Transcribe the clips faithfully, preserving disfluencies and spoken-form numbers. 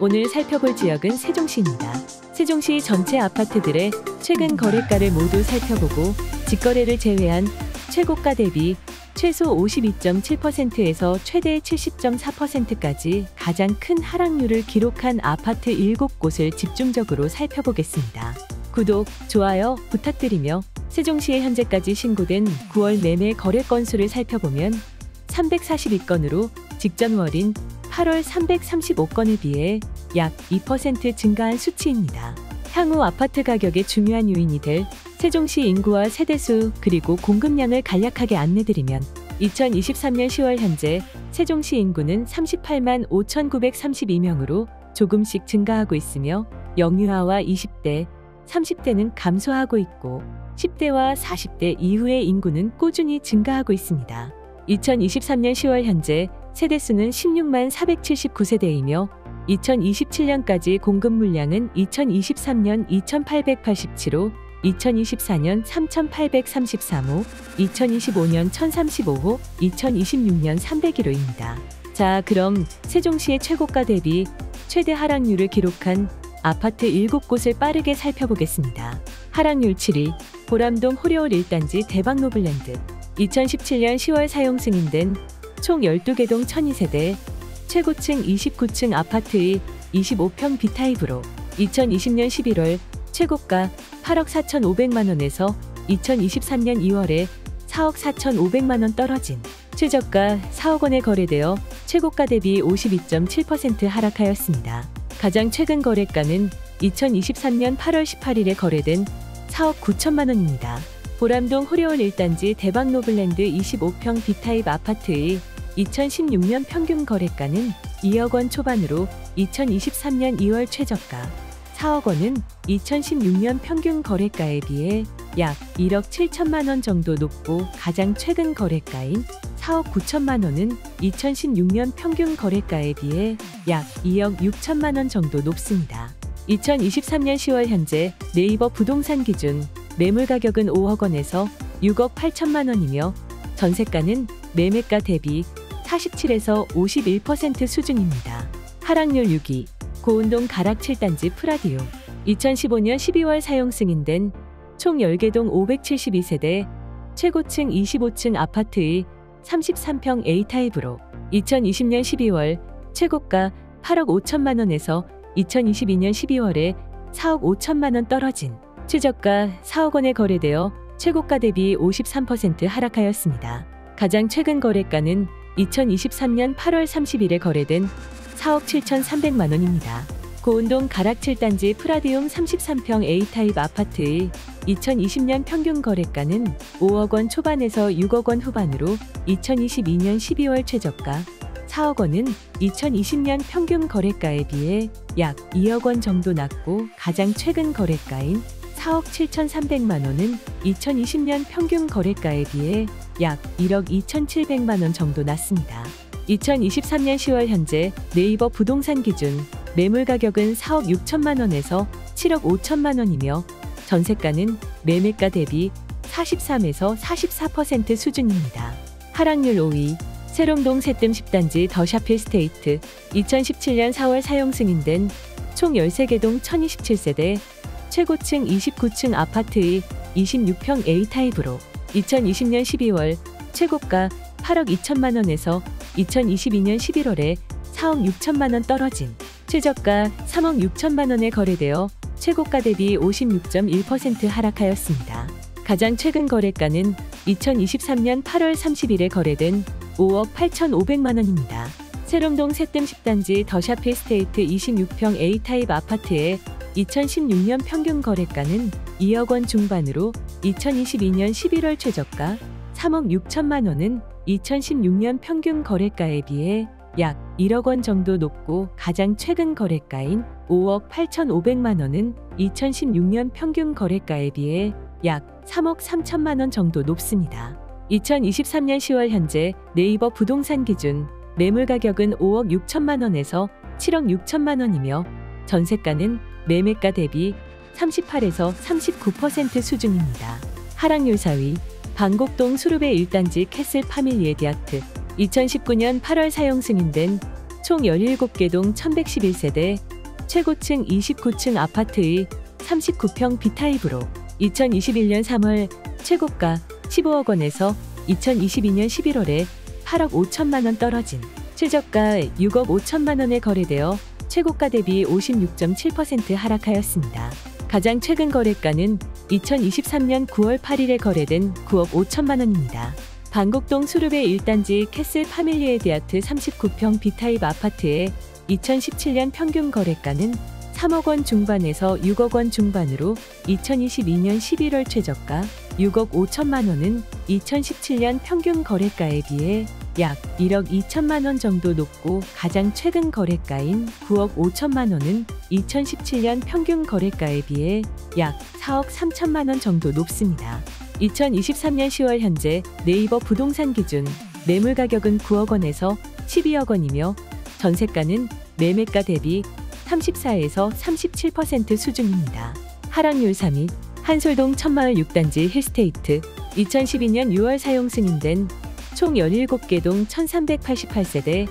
오늘 살펴볼 지역은 세종시입니다. 세종시 전체 아파트들의 최근 거래가를 모두 살펴보고 직거래를 제외한 최고가 대비 최소 오십이 점 칠 퍼센트에서 최대 칠십 점 사 퍼센트까지 가장 큰 하락률을 기록한 아파트 일곱 곳을 집중적으로 살펴보겠습니다. 구독, 좋아요 부탁드리며 세종시에 현재까지 신고된 구월 매매 거래 건수를 살펴보면 삼백사십이 건으로 직전 월인 팔월 삼백삼십오 건에 비해 약 이 퍼센트 증가한 수치입니다. 향후 아파트 가격의 중요한 요인이 될 세종시 인구와 세대수 그리고 공급량을 간략하게 안내드리면 이천이십삼 년 시월 현재 세종시 인구는 삼십팔만 오천구백삼십이 명으로 조금씩 증가하고 있으며 영유아와 이십 대, 삼십 대는 감소하고 있고 십 대와 사십 대 이후의 인구는 꾸준히 증가하고 있습니다. 이천이십삼 년 시월 현재 세대수는 십육만 사백칠십구 세대이며 이천이십칠 년까지 공급 물량은 이천이십삼 년 이천팔백팔십칠 호, 이천이십사 년 삼천팔백삼십삼 호, 이천이십오 년 천삼십오 호, 이천이십육 년 삼백 일 호입니다. 자, 그럼 세종시의 최고가 대비 최대 하락률을 기록한 아파트 일곱 곳을 빠르게 살펴보겠습니다. 하락률 칠 위, 보람동 호려울 일 단지 대박노블랜드. 이천십칠 년 시월 사용 승인된 총 열두 개 동 천이 세대, 최고층 이십구 층 아파트의 이십오 평 B타입으로 이천이십 년 십일 월 최고가 팔억 사천오백만 원에서 이천이십삼 년 이 월에 사억 사천오백만 원 떨어진 최저가 사억 원에 거래되어 최고가 대비 오십이 점 칠 퍼센트 하락하였습니다. 가장 최근 거래가는 이천이십삼 년 팔 월 십팔 일에 거래된 사억 구천만 원입니다. 보람동 호려울 일 단지 대박노블랜드 이십오 평 B타입 아파트의 이천십육 년 평균 거래가는 이억 원 초반으로 이천이십삼 년 이 월 최저가 사억 원은 이천십육 년 평균 거래가에 비해 약 일억 칠천만 원 정도 높고 가장 최근 거래가인 사억 구천만 원은 이천십육 년 평균 거래가에 비해 약 이억 육천만 원 정도 높습니다. 이천이십삼 년 시월 현재 네이버 부동산 기준 매물 가격은 오억 원에서 육억 팔천만 원이며 전세가는 매매가 대비 사십칠에서 오십일 퍼센트 수준입니다. 하락률 육 위, 고운동 가락 칠 단지 프라디움. 이천십오 년 십이 월 사용 승인된 총 열 개 동 오백칠십이 세대, 최고층 이십오 층 아파트의 삼십삼 평 A타입으로 이천이십 년 십이 월 최고가 팔억 오천만 원에서 이천이십이 년 십이 월에 사억 오천만 원 떨어진 최저가 사억 원에 거래되어 최고가 대비 오십삼 퍼센트 하락하였습니다. 가장 최근 거래가는 이천이십삼 년 팔 월 삼십 일에 거래된 사억 칠천삼백만 원입니다. 고운동 가락 칠 단지 프라디움 삼십삼 평 A타입 아파트의 이천이십 년 평균 거래가는 오억 원 초반에서 육억 원 후반으로 이천이십이 년 십이 월 최저가 사억 원은 이천이십 년 평균 거래가에 비해 약 이억 원 정도 낮고 가장 최근 거래가인 사억 칠천삼백만 원은 이천이십 년 평균 거래가에 비해 약 일억 이천칠백만 원 정도 낮습니다. 이천이십삼 년 시월 현재 네이버 부동산 기준 매물 가격은 사억 육천만 원에서 칠억 오천만 원이며 전세가는 매매가 대비 사십삼에서 사십사 퍼센트 수준입니다. 하락률 오 위, 새롬동 새뜸 십 단지 더샵 힐스테이트. 이천십칠 년 사 월 사용 승인된 총 열세 개 동 천이십칠 세대, 최고층 이십구 층 아파트의 이십육 평 A타입으로 이천이십 년 십이 월 최고가 팔억 이천만 원에서 이천이십이 년 십일 월에 사억 육천만 원 떨어진 최저가 삼억 육천만 원에 거래되어 최고가 대비 오십육 점 일 퍼센트 하락하였습니다. 가장 최근 거래가는 이천이십삼 년 팔 월 삼십 일에 거래된 오억 팔천오백만 원입니다. 새롬동 새뜸 십 단지 더샵 힐스테이트 이십육 평 A타입 아파트의 이천십육 년 평균 거래가는 이억 원 중반으로 이천이십이 년 십일 월 최저가 삼억 육천만 원은 이천십육 년 평균 거래가에 비해 약 일억 원 정도 높고 가장 최근 거래가인 오억 팔천오백만 원은 이천십육 년 평균 거래가에 비해 약 삼억 삼천만 원 정도 높습니다. 이천이십삼 년 시월 현재 네이버 부동산 기준 매물 가격은 오억 육천만 원에서 칠억 육천만 원이며 전세가는 매매가 대비 삼십팔에서 삼십구 퍼센트 수준입니다. 하락률 사 위, 방곡동 수르베 일 단지 캐슬 파밀리에 디아트. 이천십구 년 팔 월 사용 승인된 총 열일곱 개 동 천백십일 세대, 최고층 이십구 층 아파트의 삼십구 평 B타입으로 이천이십일 년 삼월 최고가 십오억 원에서 이천이십이 년 십일월에 팔억 오천만 원 떨어진 최저가 육억 오천만 원에 거래되어 최고가 대비 오십육 점 칠 퍼센트 하락하였습니다. 가장 최근 거래가는 이천이십삼 년 구월 팔일에 거래된 구억 오천만 원입니다. 방곡동 수르베 일 단지 캐슬 파밀리에 디아트 삼십구 평 B타입 아파트의 이천십칠 년 평균 거래가는 삼억 원 중반에서 육억 원 중반으로 이천이십이 년 십일월 최저가 육억 오천만 원은 이천십칠 년 평균 거래가에 비해 약 일억 이천만 원 정도 높고, 가장 최근 거래가인 구억 오천만 원은 이천십칠 년 평균 거래가에 비해 약 사억 삼천만 원 정도 높습니다. 이천이십삼 년 시월 현재 네이버 부동산 기준 매물 가격은 구억 원에서 십이억 원이며 전세가는 매매가 대비 삼십사에서 삼십칠 퍼센트 수준입니다. 하락률 삼위. 한솔동 천마을 육 단지 힐스테이트 이천십이 년 유월 사용 승인된 총 열일곱 개 동 천삼백팔십팔 세대,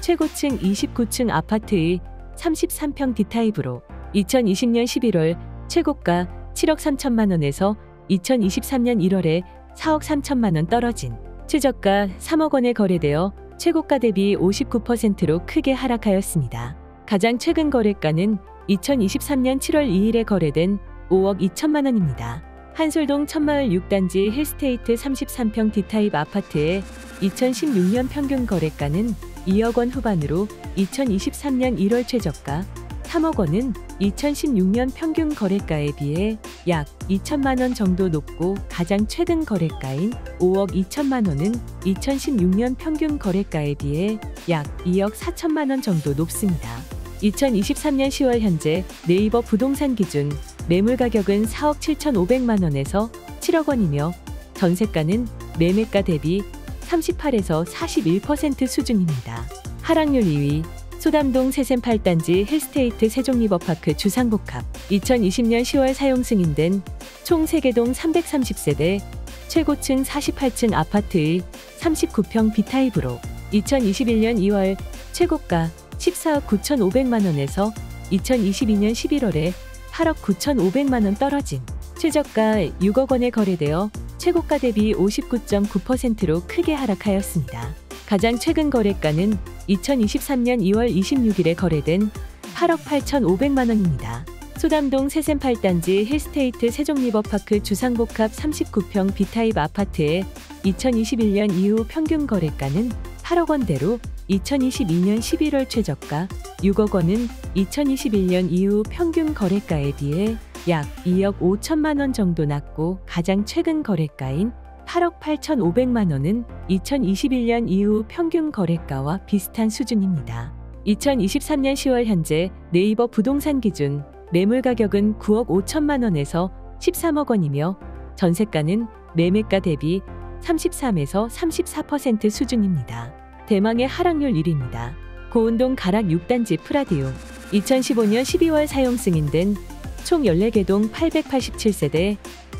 최고층 이십구 층 아파트의 삼십삼 평 D타입으로 이천이십 년 십일월 최고가 칠억 삼천만 원에서 이천이십삼 년 일월에 사억 삼천만 원 떨어진 최저가 삼억 원에 거래되어 최고가 대비 오십구 퍼센트로 크게 하락하였습니다. 가장 최근 거래가는 이천이십삼 년 칠월 이일에 거래된 오억 이천만 원입니다. 한솔동 천마을 육 단지 힐스테이트 삼십삼 평 D타입 아파트의 이천십육 년 평균 거래가는 이억 원 후반으로 이천이십삼 년 일월 최저가 삼억 원은 이천십육 년 평균 거래가에 비해 약 이천만 원 정도 높고, 가장 최근 거래가인 오억 이천만 원은 이천십육 년 평균 거래가에 비해 약 이억 사천만 원 정도 높습니다. 이천이십삼 년 시월 현재 네이버 부동산 기준 매물 가격은 사억 칠천오백만 원에서 칠억 원이며 전세가는 매매가 대비 삼십팔에서 사십일 퍼센트 수준입니다. 하락률 이위. 소담동 새뜸 팔 단지 힐스테이트 세종리버파크 주상복합 이천이십 년 시월 사용 승인된 총 세 개 동 삼백삼십 세대, 최고층 사십팔 층 아파트의 삼십구 평 B타입으로 이천이십일 년 이월 최고가 십사억 구천오백만 원에서 이천이십이 년 십일월에 팔억 구천오백만 원 떨어진 최저가 육억 원에 거래되어 최고가 대비 오십구 점 구 퍼센트로 크게 하락하였습니다. 가장 최근 거래가는 이천이십삼 년 이월 이십육일에 거래된 팔억 팔천오백만 원입니다. 소담동 새뜸 팔 단지 힐스테이트 세종리버파크 주상복합 삼십구 평 B타입 아파트의 이천이십일 년 이후 평균 거래가는 팔억 원대로 이천이십이 년 십일월 최저가 육억 원은 이천이십일 년 이후 평균 거래가에 비해 약 이억 오천만 원 정도 낮고, 가장 최근 거래가인 팔억 팔천오백만 원은 이천이십일 년 이후 평균 거래가와 비슷한 수준입니다. 이천이십삼 년 시월 현재 네이버 부동산 기준 매물 가격은 구억 오천만 원에서 십삼억 원이며 전세가는 매매가 대비 삼십삼에서 삼십사 퍼센트 수준입니다. 대망의 하락률 일위입니다. 고운동 가락 육 단지 프라디움 이천십오 년 십이월 사용 승인된 총 열네 개 동 팔백팔십칠 세대,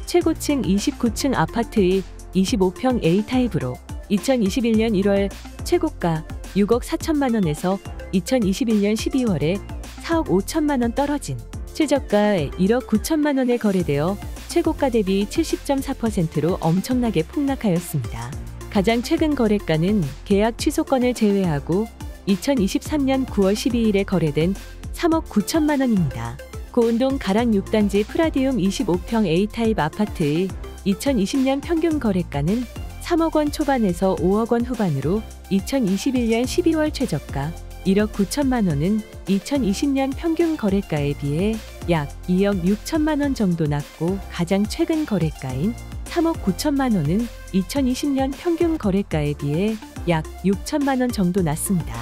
최고층 이십구 층 아파트의 이십오 평 A타입으로 이천이십일 년 일월 최고가 육억 사천만 원에서 이천이십일 년 십이월에 사억 오천만 원 떨어진 최저가 일억 구천만 원에 거래되어 최고가 대비 칠십 점 사 퍼센트로 엄청나게 폭락하였습니다. 가장 최근 거래가는 계약 취소권을 제외하고 이천이십삼 년 구월 십이일에 거래된 삼억 구천만 원입니다. 고운동 가락 육 단지 프라디움 이십오 평 A타입 아파트의 이천이십 년 평균 거래가는 삼억 원 초반에서 오억 원 후반으로 이천이십일 년 십이월 최저가 일억 구천만 원은 이천이십 년 평균 거래가에 비해 약 이억 육천만 원 정도 낮고, 가장 최근 거래가인 삼억 구천만 원은 이천이십 년 평균 거래가에 비해 약 육천만 원 정도 낮습니다.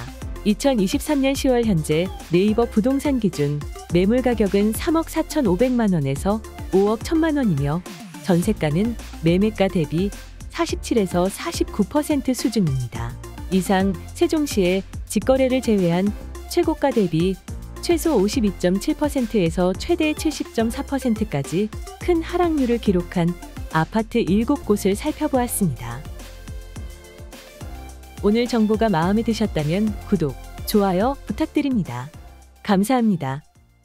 이천이십삼 년 시월 현재 네이버 부동산 기준 매물 가격은 삼억 사천오백만 원에서 오억 천만 원이며 전세가는 매매가 대비 사십칠에서 사십구 퍼센트 수준입니다. 이상 세종시의 직거래를 제외한 최고가 대비 최소 오십이 점 칠 퍼센트에서 최대 칠십 점 사 퍼센트까지 큰 하락률을 기록한 아파트 일곱 곳을 살펴보았습니다. 오늘 정보가 마음에 드셨다면 구독, 좋아요 부탁드립니다. 감사합니다.